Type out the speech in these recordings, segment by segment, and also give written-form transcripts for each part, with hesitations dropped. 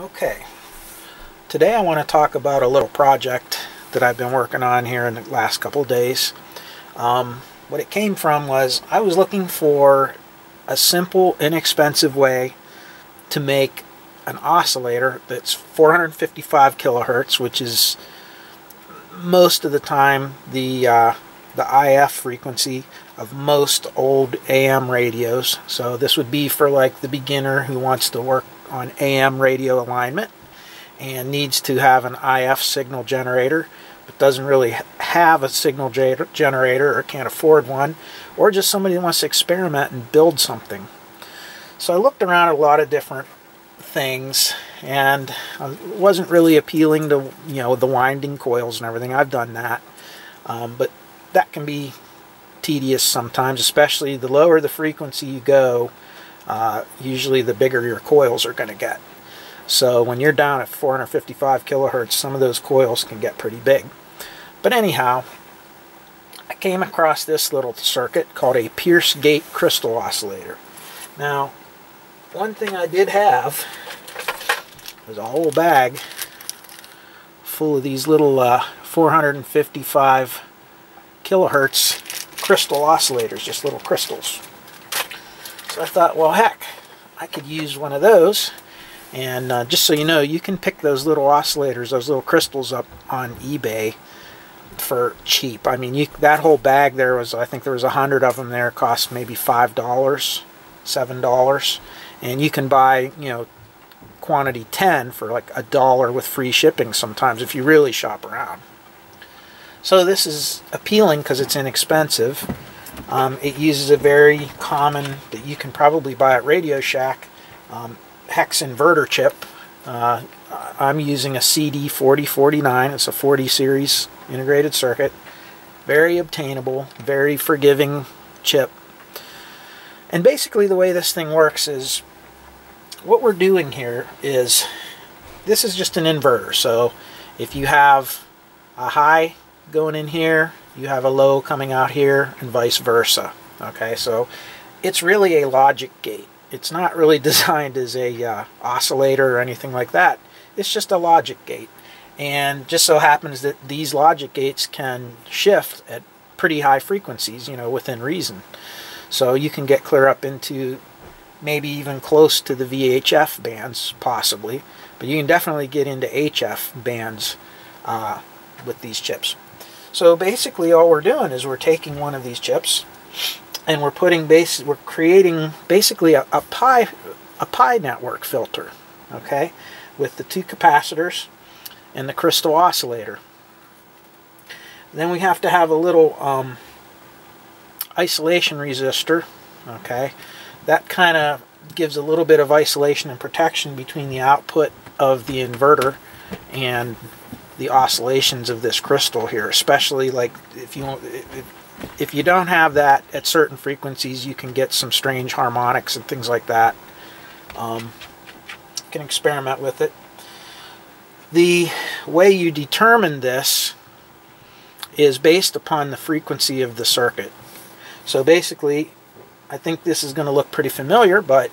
Okay, today I want to talk about a little project that I've been working on here in the last couple of days. What it came from was I was looking for a simple, inexpensive way to make an oscillator that's 455 kHz, which is most of the time the IF frequency of most old AM radios. So this would be for like the beginner who wants to work on AM radio alignment and needs to have an IF signal generator but doesn't really have a signal generator or can't afford one, or just somebody who wants to experiment and build something. So I looked around at a lot of different things and it wasn't really appealing to, you know, the winding coils and everything. I've done that, but that can be tedious sometimes, especially the lower the frequency you go, usually the bigger your coils are going to get. So when you're down at 455 kHz, some of those coils can get pretty big. But anyhow, I came across this little circuit called a Pierce Gate Crystal Oscillator. Now, one thing I did have was a whole bag full of these little 455 kHz crystal oscillators, just little crystals. So I thought, well, heck, I could use one of those. And just so you know, you can pick those little oscillators, those little crystals up on eBay for cheap. I mean, that whole bag there was, I think there was 100 of them there, cost maybe $5, $7. And you can buy, you know, quantity 10 for like $1 with free shipping sometimes if you really shop around. So this is appealing because it's inexpensive. It uses a very common, that you can probably buy at Radio Shack, hex inverter chip. I'm using a CD4049. It's a 40 series integrated circuit. Very obtainable, very forgiving chip. And basically the way this thing works is, what we're doing here is, this is just an inverter. So if you have a high going in here, you have a low coming out here, and vice versa. Okay, so it's really a logic gate. It's not really designed as a oscillator or anything like that. It's just a logic gate, and just so happens that these logic gates can shift at pretty high frequencies, you know, within reason. So you can get clear up into maybe even close to the VHF bands possibly, but you can definitely get into HF bands with these chips. So basically all we're doing is we're taking one of these chips and we're putting we're creating basically a pi network filter, okay, with the two capacitors and the crystal oscillator. And then we have to have a little isolation resistor, okay, that kind of gives a little bit of isolation and protection between the output of the inverter and the oscillations of this crystal here, especially like if you don't have that at certain frequencies, you can get some strange harmonics and things like that. You can experiment with it. The way you determine this is based upon the frequency of the circuit. So basically, I think this is going to look pretty familiar, but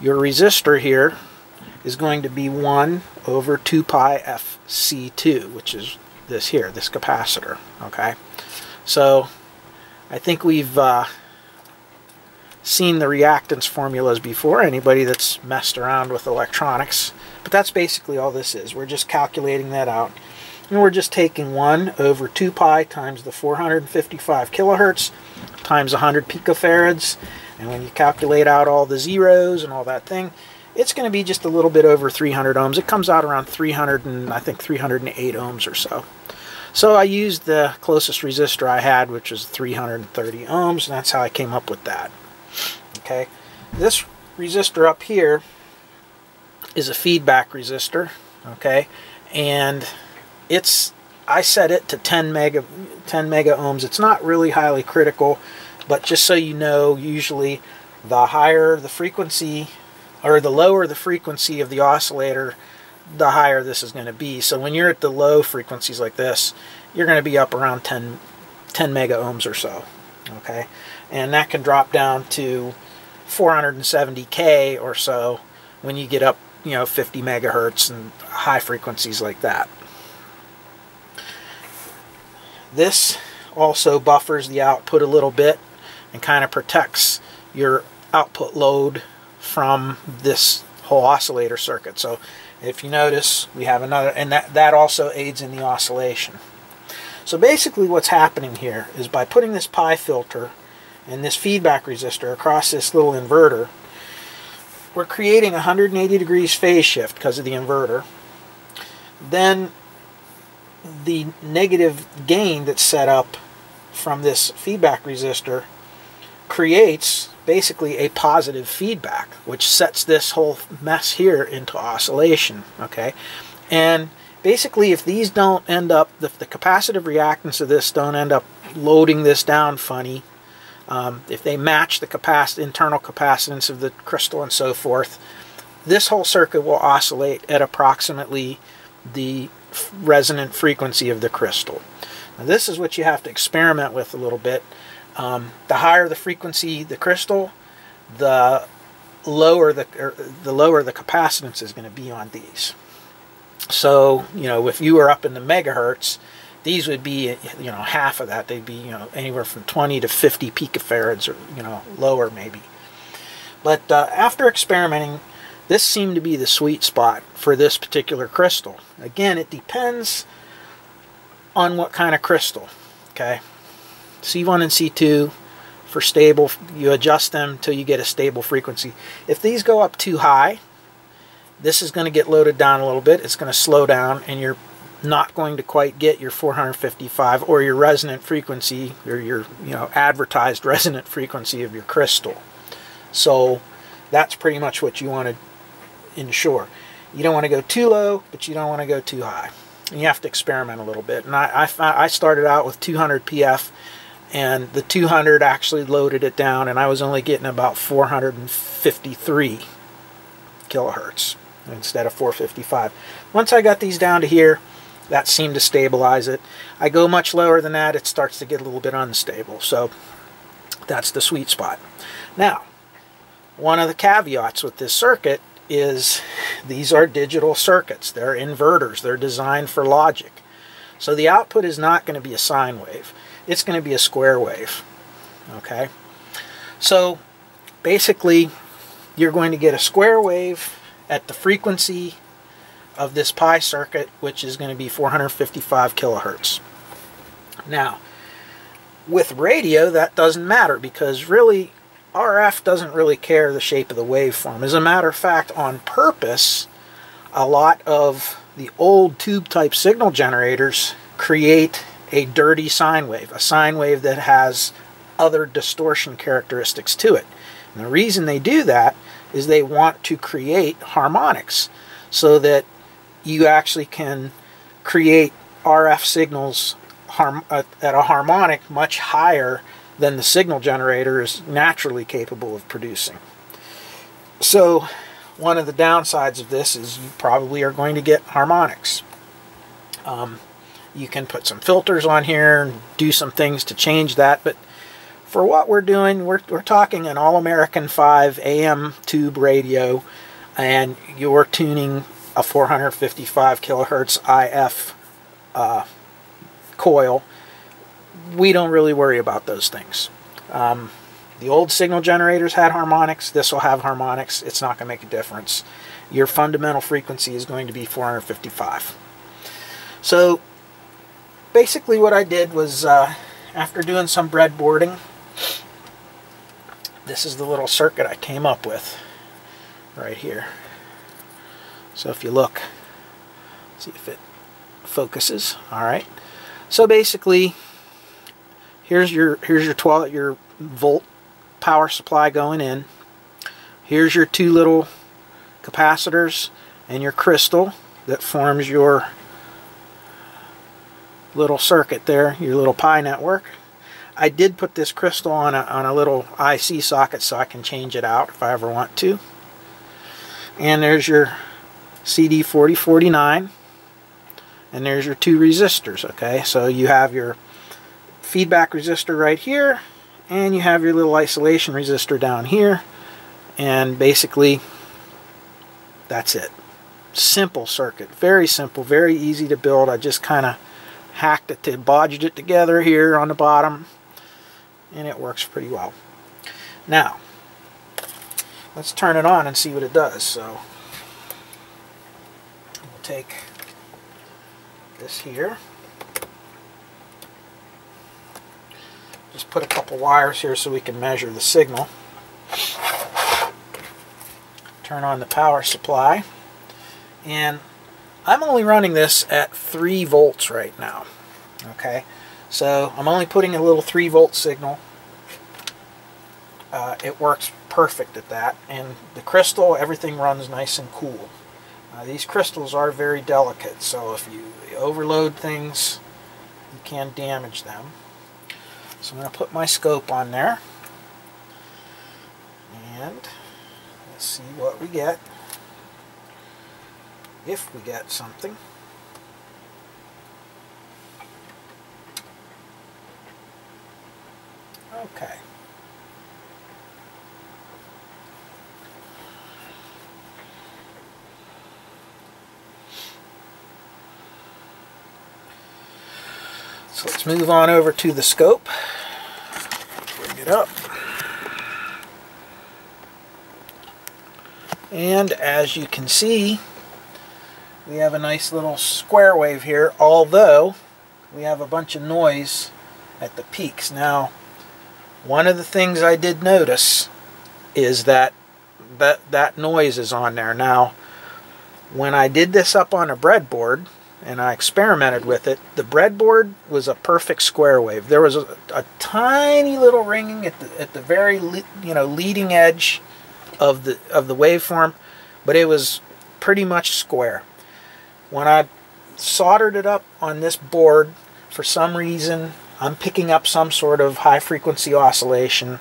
your resistor here is going to be 1 over 2 pi FC2, which is this here, this capacitor, okay? So I think we've seen the reactance formulas before, anybody that's messed around with electronics, but that's basically all this is. We're just calculating that out, and we're just taking 1 over 2 pi times the 455 kHz times 100 picofarads, and when you calculate out all the zeros and all that thing, it's going to be just a little bit over 300 ohms. It comes out around 300 and I think 308 ohms or so. So I used the closest resistor I had, which was 330 ohms, and that's how I came up with that. Okay, this resistor up here is a feedback resistor. Okay, and I set it to 10 mega ohms. It's not really highly critical, but just so you know, usually the higher the frequency, or the lower the frequency of the oscillator, the higher this is going to be. So when you're at the low frequencies like this, you're going to be up around 10 mega ohms or so, okay? And that can drop down to 470K or so when you get up you know, 50 megahertz and high frequencies like that. This also buffers the output a little bit and kind of protects your output load from this whole oscillator circuit. So if you notice, we have another, and that also aids in the oscillation. So basically what's happening here is by putting this PI filter and this feedback resistor across this little inverter, we're creating 180 degrees phase shift because of the inverter. Then the negative gain that's set up from this feedback resistor creates basically a positive feedback, which sets this whole mess here into oscillation. Okay, and basically if these don't end up, if the capacitive reactance of this don't end up loading this down funny, if they match the internal capacitance of the crystal and so forth, this whole circuit will oscillate at approximately the resonant frequency of the crystal. Now, this is what you have to experiment with a little bit. The higher the frequency the crystal, the lower the capacitance is going to be on these. So, you know, if you were up in the megahertz, these would be, you know, half of that. They'd be, you know, anywhere from 20 to 50 picofarads, or, you know, lower maybe. But after experimenting, this seemed to be the sweet spot for this particular crystal. Again, it depends on what kind of crystal. Okay, C1 and C2 for stable, you adjust them till you get a stable frequency. If these go up too high, this is going to get loaded down a little bit. It's going to slow down, and you're not going to quite get your 455 or your resonant frequency, or your, you know, advertised resonant frequency of your crystal. So that's pretty much what you want to ensure. You don't want to go too low, but you don't want to go too high. And you have to experiment a little bit. And I started out with 200 PF, and the 200 actually loaded it down, and I was only getting about 453 kilohertz instead of 455. Once I got these down to here, that seemed to stabilize it. I go much lower than that, it starts to get a little bit unstable. So that's the sweet spot. Now, one of the caveats with this circuit is these are digital circuits. They're inverters. They're designed for logic. So the output is not going to be a sine wave. It's going to be a square wave. Okay, so basically you're going to get a square wave at the frequency of this PI circuit, which is going to be 455 kilohertz. Now, with radio, that doesn't matter, because really RF doesn't really care the shape of the waveform. As a matter of fact, on purpose, a lot of the old tube type signal generators create a dirty sine wave, a sine wave that has other distortion characteristics to it. And the reason they do that is they want to create harmonics, so that you actually can create RF signals at a harmonic much higher than the signal generator is naturally capable of producing. So one of the downsides of this is you probably are going to get harmonics. You can put some filters on here and do some things to change that, but for what we're doing, we're talking an All-American 5 AM tube radio, and you're tuning a 455 kilohertz IF coil. We don't really worry about those things. The old signal generators had harmonics. This will have harmonics. It's not going to make a difference. Your fundamental frequency is going to be 455. So basically what I did was, after doing some breadboarding, this is the little circuit I came up with right here. So if you look, see if it focuses. All right, so basically here's your 12 volt power supply going in. Here's your two little capacitors and your crystal that forms your little circuit there, your little PI network. I did put this crystal on a little IC socket, so I can change it out if I ever want to. And there's your CD4049, and there's your two resistors. Okay, so you have your feedback resistor right here, and you have your little isolation resistor down here, and basically That's it. Simple circuit, very simple, very easy to build. I just kind of hacked it, bodged it together here on the bottom, and it works pretty well. Now let's turn it on and see what it does. So we'll take this here, just put a couple wires here so we can measure the signal. Turn on the power supply, and I'm only running this at 3 volts right now. Okay, so I'm only putting a little 3-volt signal. It works perfect at that, and the crystal, everything runs nice and cool. These crystals are very delicate, so if you overload things, you can damage them. So I'm going to put my scope on there, and let's see what we get. If we get something. Okay. So let's move on over to the scope. Bring it up. And as you can see, we have a nice little square wave here, although we have a bunch of noise at the peaks. Now, one of the things I did notice is that that noise is on there. Now, when I did this up on a breadboard and I experimented with it, the breadboard was a perfect square wave. There was a tiny little ringing at the very leading edge of the waveform, but it was pretty much square. When I soldered it up on this board, for some reason, I'm picking up some sort of high-frequency oscillation.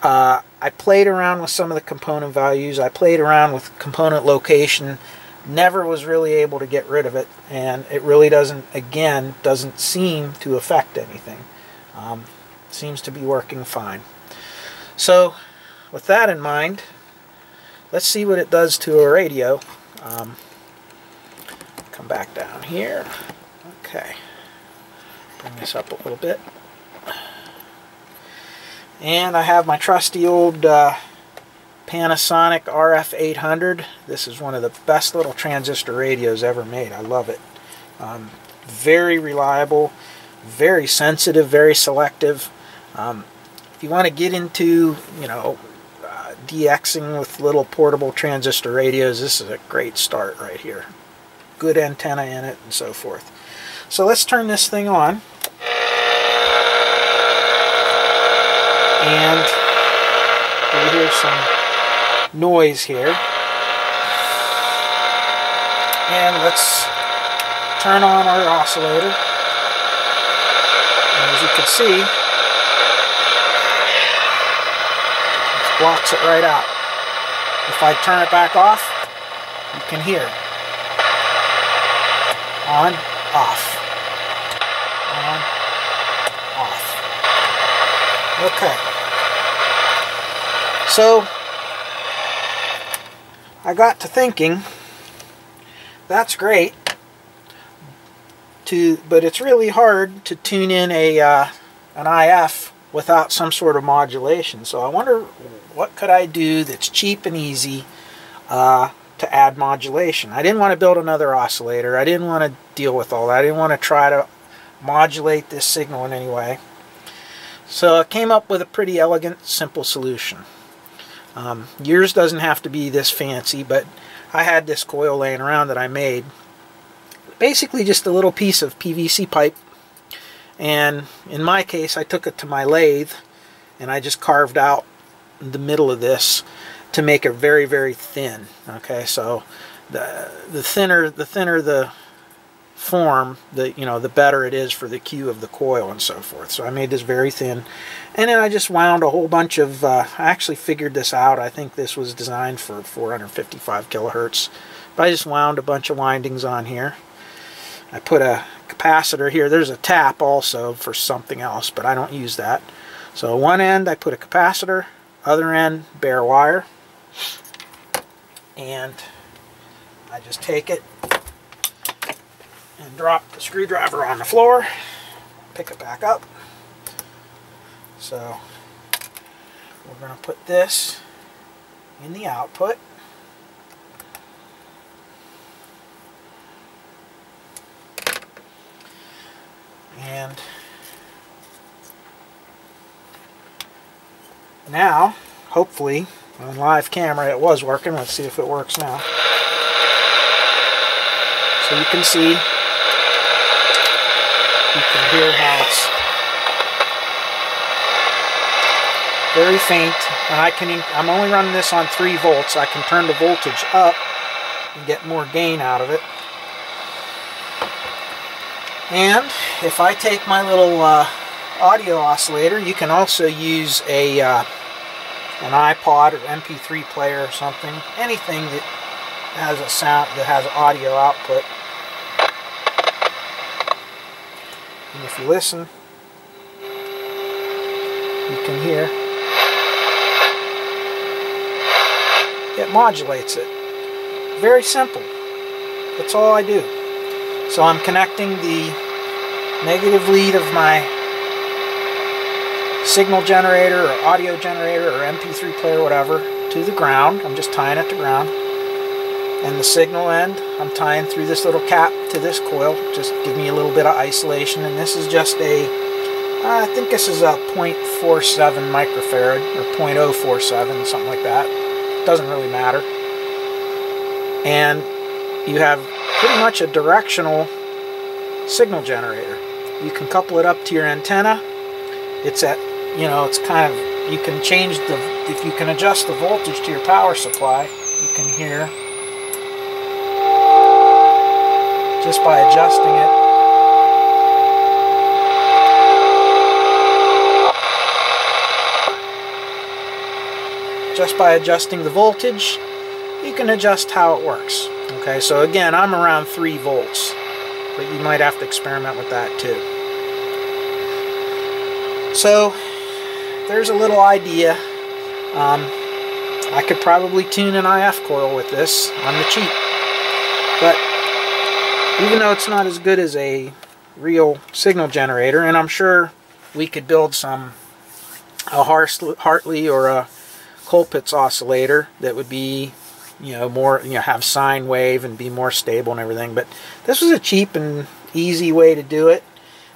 I played around with some of the component values. I played around with component location. Never was really able to get rid of it, and it really doesn't, again, doesn't seem to affect anything. Seems to be working fine. So, with that in mind, let's see what it does to a radio. Come back down here. Okay, bring this up a little bit, and I have my trusty old Panasonic RF800. This is one of the best little transistor radios ever made. I love it. Very reliable, very sensitive, very selective. If you want to get into, DXing with little portable transistor radios, this is a great start right here. Good antenna in it and so forth. So let's turn this thing on, and we hear some noise here, and let's turn on our oscillator, and as you can see, it blocks it right out. If I turn it back off, you can hear it. On, off, on, off. Okay. So, I got to thinking, that's great, but it's really hard to tune in an IF without some sort of modulation. So I wonder, what could I do that's cheap and easy to add modulation? I didn't want to build another oscillator. I didn't want to deal with all that. I didn't want to try to modulate this signal in any way. So I came up with a pretty elegant, simple solution. Yours doesn't have to be this fancy, but I had this coil laying around that I made. Basically just a little piece of PVC pipe, and in my case I took it to my lathe and I just carved out the middle of this to make it very, very thin. Okay, so the thinner the form, the better it is for the Q of the coil and so forth. So I made this very thin, and then I just wound a whole bunch of. I actually figured this out. I think this was designed for 455 kHz, but I just wound a bunch of windings on here. I put a capacitor here. There's a tap also for something else, but I don't use that. So one end I put a capacitor, other end bare wire. And I just take it and drop the screwdriver on the floor, pick it back up. So we're going to put this in the output. And now, hopefully, on live camera it was working. Let's see if it works now. So you can see, you can hear how it's very faint, and I'm only running this on 3 volts. I can turn the voltage up and get more gain out of it. And if I take my little audio oscillator, you can also use a an iPod or MP3 player or something, anything that has a sound, that has audio output. And if you listen, you can hear it modulates it. Very simple. That's all I do. So I'm connecting the negative lead of my signal generator or audio generator or MP3 player, whatever, to the ground. I'm just tying it to ground. And the signal end, I'm tying through this little cap to this coil, just give me a little bit of isolation. And this is just a, I think this is a 0.47 microfarad or 0.047, something like that. Doesn't really matter. And you have pretty much a directional signal generator. You can couple it up to your antenna. It's at, you know, it's kind of, you can change the, if you can adjust the voltage to your power supply, you can hear, just by adjusting it, just by adjusting the voltage, you can adjust how it works. Okay, so again, I'm around 3 volts, but you might have to experiment with that too. So, there's a little idea. I could probably tune an IF coil with this on the cheap. But, even though it's not as good as a real signal generator, and I'm sure we could build some, a Hartley or a Colpitts oscillator that would be, you know, more, you know, have sine wave and be more stable and everything. But this was a cheap and easy way to do it.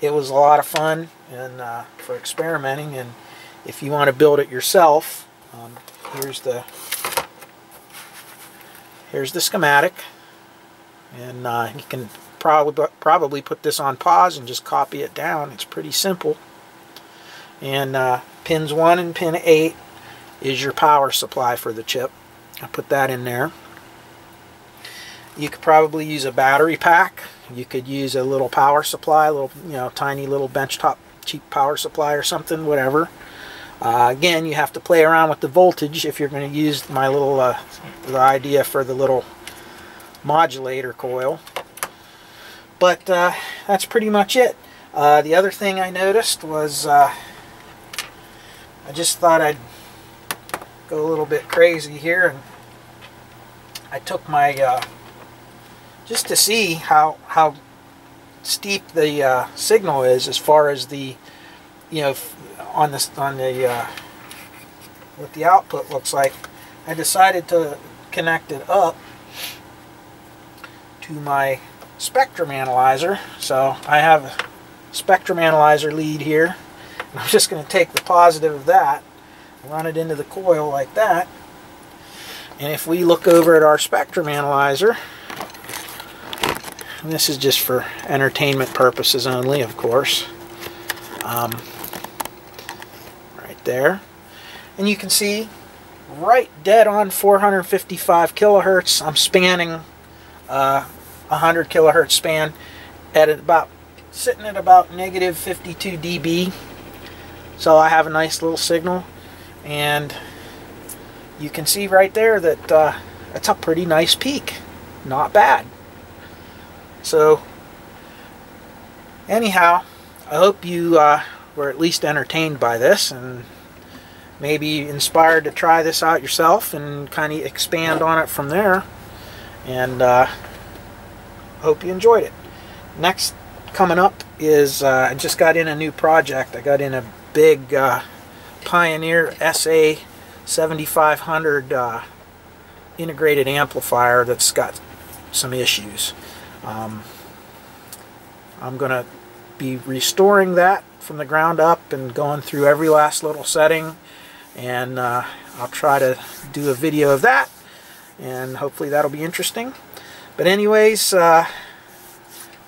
It was a lot of fun and for experimenting. And if you want to build it yourself, here's the schematic, and you can probably put this on pause and just copy it down. It's pretty simple. And pins 1 and pin 8 is your power supply for the chip. I put that in there. You could probably use a battery pack. You could use a little power supply, a little, you know, tiny little benchtop cheap power supply or something, whatever. Again, you have to play around with the voltage if you're going to use my little the idea for the little modulator coil. But that's pretty much it. The other thing I noticed was I just thought I'd go a little bit crazy here, and I took my just to see how steep the signal is as far as the, you know, what the output looks like. I decided to connect it up to my spectrum analyzer. So I have a spectrum analyzer lead here, and I'm just going to take the positive of that, run it into the coil like that, and if we look over at our spectrum analyzer, and this is just for entertainment purposes only, of course, right there, and you can see right dead on 455 kHz. I'm spanning 100 kilohertz span at about, sitting at about negative 52 dB, so I have a nice little signal. And you can see right there that that's a pretty nice peak. Not bad. So, anyhow, I hope you were at least entertained by this and maybe inspired to try this out yourself and kind of expand on it from there. and hope you enjoyed it. Next coming up is I just got in a new project. I got in a big Pioneer SA7500 integrated amplifier that's got some issues. I'm going to be restoring that from the ground up and going through every last little setting, and I'll try to do a video of that, and hopefully that'll be interesting. But anyways,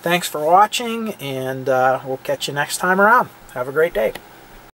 thanks for watching, and we'll catch you next time around. Have a great day.